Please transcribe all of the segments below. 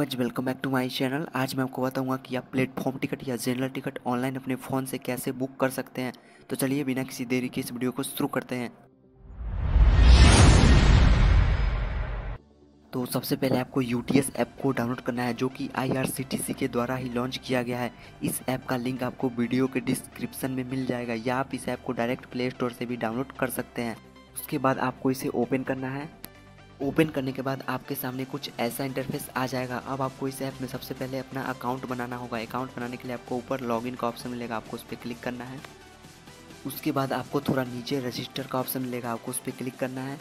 Guys welcome back to my channel. आज मैं आपको बताऊंगा कि आप प्लेटफॉर्म टिकट या जनरल टिकट ऑनलाइन अपने फ़ोन से कैसे बुक कर सकते हैं। तो चलिए बिना किसी देरी के इस वीडियो को शुरू करते हैं। तो सबसे पहले आपको UTS ऐप को डाउनलोड करना है, जो कि IRCTC के द्वारा ही लॉन्च किया गया है। इस ऐप का लिंक आपको वीडियो के डिस्क्रिप्शन में मिल जाएगा, या आप इस ऐप को डायरेक्ट प्ले स्टोर से भी डाउनलोड कर सकते हैं। उसके बाद आपको इसे ओपन करना है। ओपन करने के बाद आपके सामने कुछ ऐसा इंटरफेस आ जाएगा। अब आपको इस ऐप में सबसे पहले अपना अकाउंट बनाना होगा। अकाउंट बनाने के लिए आपको ऊपर लॉगिन का ऑप्शन मिलेगा, आपको उस पर क्लिक करना है। उसके बाद आपको थोड़ा नीचे रजिस्टर का ऑप्शन मिलेगा, आपको उस पर क्लिक करना है।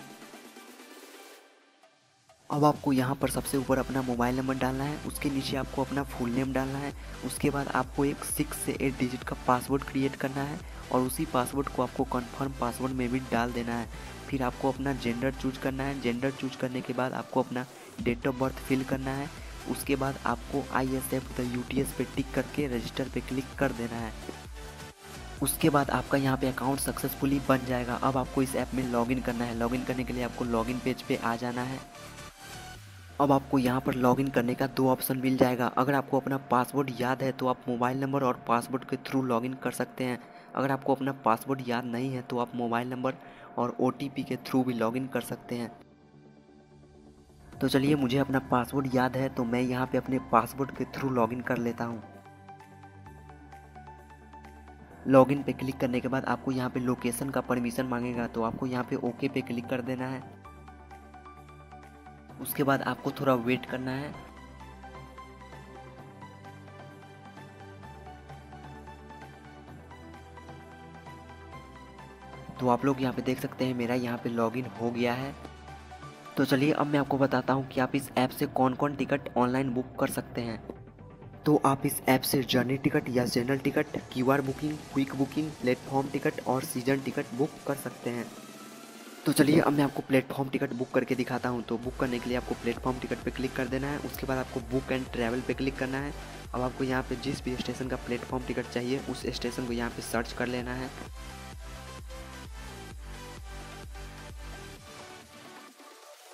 अब आपको यहाँ पर सबसे ऊपर अपना मोबाइल नंबर डालना है, उसके नीचे आपको अपना फुल नेम डालना है। उसके बाद आपको एक 6 से 8 डिजिट का पासवर्ड क्रिएट करना है, और उसी पासवर्ड को आपको कन्फर्म पासवर्ड में भी डाल देना है। फिर आपको अपना जेंडर चूज करना है। जेंडर चूज करने के बाद आपको अपना डेट ऑफ बर्थ फिल करना है। उसके बाद आपको I accept the UTS पे टिक करके रजिस्टर पे क्लिक कर देना है। उसके बाद आपका यहाँ पे अकाउंट सक्सेसफुली बन जाएगा। अब आपको इस ऐप में लॉगिन करना है। लॉगिन करने के लिए आपको लॉगिन पेज पे आ जाना है। अब आपको यहाँ पर लॉगिन करने का 2 ऑप्शन मिल जाएगा। अगर आपको अपना पासवर्ड याद है तो आप मोबाइल नंबर और पासवर्ड के थ्रू लॉगिन कर सकते हैं। अगर आपको अपना पासवर्ड याद नहीं है तो आप मोबाइल नंबर और OTP के थ्रू भी लॉगिन कर सकते हैं। तो चलिए, मुझे अपना पासवर्ड याद है तो मैं यहाँ पे अपने पासवर्ड के थ्रू लॉगिन कर लेता हूँ। लॉगिन पे क्लिक करने के बाद आपको यहाँ पे लोकेशन का परमिशन मांगेगा, तो आपको यहाँ पे ओके पे क्लिक कर देना है। उसके बाद आपको थोड़ा वेट करना है। तो आप लोग यहाँ पे देख सकते हैं मेरा यहाँ पे लॉगिन हो गया है। तो चलिए अब मैं आपको बताता हूँ कि आप इस ऐप से कौन कौन टिकट ऑनलाइन बुक कर सकते हैं। तो आप इस ऐप से जर्नी टिकट या general ticket, QR booking, quick booking, platform ticket और सीजन टिकट बुक कर सकते हैं। तो चलिए अब मैं आपको प्लेटफॉर्म टिकट बुक करके दिखाता हूँ। तो बुक करने के लिए आपको प्लेटफॉर्म टिकट पे क्लिक कर देना है। उसके बाद आपको बुक एंड ट्रैवल पे क्लिक करना है। अब आपको यहाँ पे जिस भी स्टेशन का प्लेटफॉर्म टिकट चाहिए उस स्टेशन को यहाँ पे सर्च कर लेना है।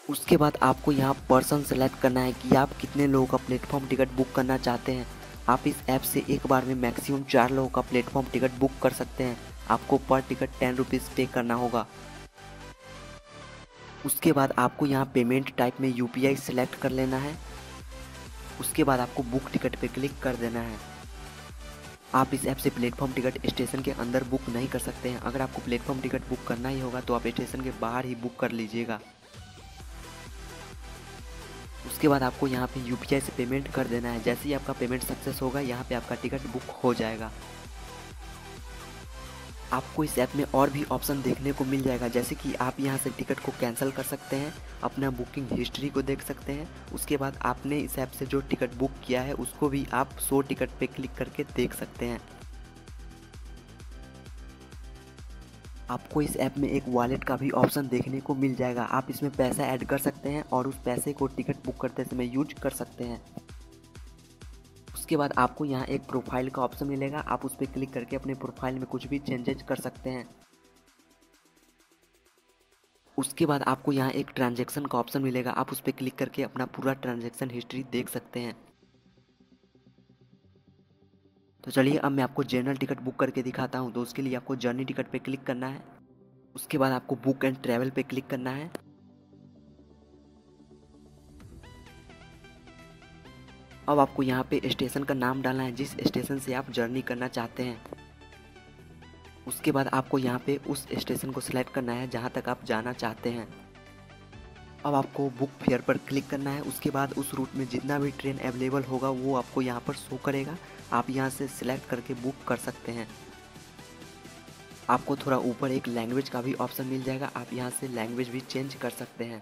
उसके बाद आपको यहाँ पर्सन सेलेक्ट करना है कि आप कितने लोगों का प्लेटफॉर्म टिकट बुक करना चाहते हैं। आप इस ऐप से एक बार में मैक्सिमम 4 लोगों का प्लेटफॉर्म टिकट बुक कर सकते हैं। आपको पर टिकट 10 रुपीज़ पे करना होगा। उसके बाद आपको यहाँ पेमेंट टाइप में UPI सेलेक्ट कर लेना है। उसके बाद आपको बुक टिकट पे क्लिक कर देना है। आप इस ऐप से प्लेटफॉर्म टिकट स्टेशन के अंदर बुक नहीं कर सकते हैं। अगर आपको प्लेटफॉर्म टिकट बुक करना ही होगा तो आप स्टेशन के बाहर ही बुक कर लीजिएगा। उसके बाद आपको यहाँ पे UPI से पेमेंट कर देना है। जैसे ही आपका पेमेंट सक्सेस होगा यहाँ पे आपका टिकट बुक हो जाएगा। आपको इस ऐप में और भी ऑप्शन देखने को मिल जाएगा, जैसे कि आप यहाँ से टिकट को कैंसिल कर सकते हैं, अपना बुकिंग हिस्ट्री को देख सकते हैं। उसके बाद आपने इस ऐप से जो टिकट बुक किया है उसको भी आप 100 टिकट पे क्लिक करके देख सकते हैं। आपको इस ऐप में एक वॉलेट का भी ऑप्शन देखने को मिल जाएगा। आप इसमें पैसा ऐड कर सकते हैं और उस पैसे को टिकट बुक करते समय यूज कर सकते हैं। उसके बाद आपको यहाँ एक प्रोफाइल का ऑप्शन मिलेगा, आप उस पर क्लिक करके अपने प्रोफाइल में कुछ भी चेंजेज कर सकते हैं। उसके बाद आपको यहाँ एक ट्रांजैक्शन का ऑप्शन मिलेगा, आप उस पर क्लिक करके अपना पूरा ट्रांजैक्शन हिस्ट्री देख सकते हैं। तो चलिए अब मैं आपको जनरल टिकट बुक करके दिखाता हूँ। तो उसके लिए आपको जर्नी टिकट पे क्लिक करना है। उसके बाद आपको बुक एंड ट्रैवल पे क्लिक करना है। अब आपको यहाँ पे स्टेशन का नाम डालना है जिस स्टेशन से आप जर्नी करना चाहते हैं। उसके बाद आपको यहाँ पे उस स्टेशन को सिलेक्ट करना है जहाँ तक आप जाना चाहते हैं। अब आपको बुक फेयर पर क्लिक करना है। उसके बाद उस रूट में जितना भी ट्रेन अवेलेबल होगा वो आपको यहाँ पर शो करेगा, आप यहाँ से सिलेक्ट करके बुक कर सकते हैं। आपको थोड़ा ऊपर एक लैंग्वेज का भी ऑप्शन मिल जाएगा, आप यहाँ से लैंग्वेज भी चेंज कर सकते हैं।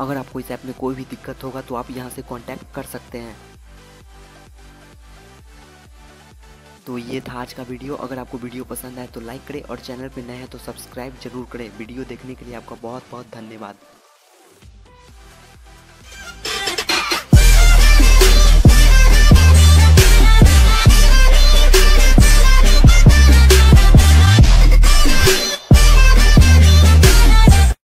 अगर आपको इस ऐप में कोई भी दिक्कत होगा तो आप यहाँ से कॉन्टैक्ट कर सकते हैं। तो ये था आज का वीडियो। अगर आपको वीडियो पसंद आए तो लाइक करें, और चैनल पर नए हैं तो सब्सक्राइब जरूर करें। वीडियो देखने के लिए आपका बहुत बहुत धन्यवाद।